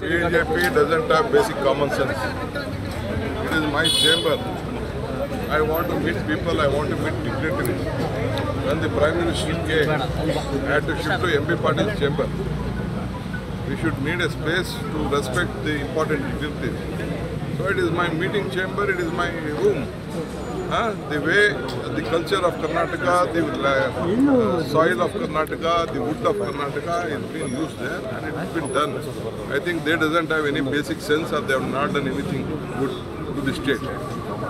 BJP doesn't have basic common sense. It is my chamber. I want to meet people, I want to meet dignitaries. When the Prime Minister came, I had to shift to MP Patil's chamber. We should need a space to respect the important dignitaries. So it is my meeting chamber, it is my room. The way, the culture of Karnataka, the soil of Karnataka, the wood of Karnataka is being used there and it has been done. I think they doesn't have any basic sense or they have not done anything good to the state.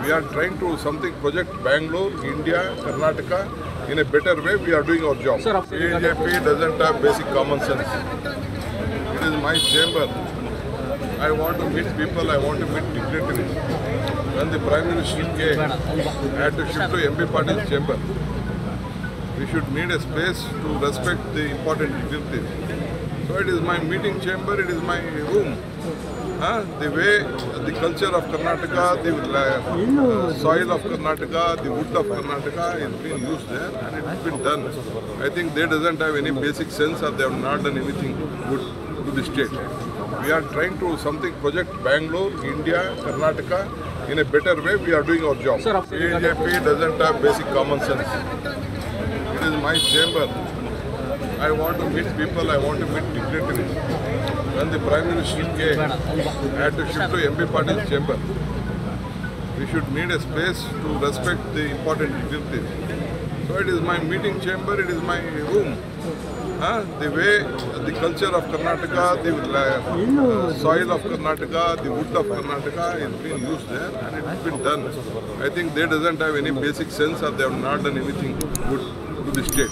We are trying to project Bangalore, India, Karnataka in a better way. We are doing our job. BJP doesn't have basic common sense. It is my chamber. I want to meet people, I want to meet dignitaries. When the Prime Minister came, I had to shift to MP Patil's chamber. We should need a space to respect the important dignitaries. So it is my meeting chamber, it is my room. The way, the culture of Karnataka, the soil of Karnataka, the wood of Karnataka is being used there and it has been done. I think they doesn't have any basic sense or they have not done anything good to the state. We are trying to project Bangalore, India, Karnataka in a better way. We are doing our job. BJP doesn't have basic common sense. It is my chamber. I want to meet people, I want to meet dignitaries. When the Prime Minister came, I had to shift to MP Patil's chamber. We should need a space to respect the important dignitaries. So it is my meeting chamber, it is my room. The way, the culture of Karnataka, the soil of Karnataka, the wood of Karnataka is being used there and it has been done. I think they doesn't have any basic sense or they have not done anything good to the state.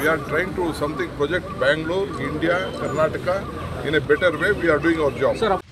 We are trying to project Bangalore, India, Karnataka in a better way. We are doing our job.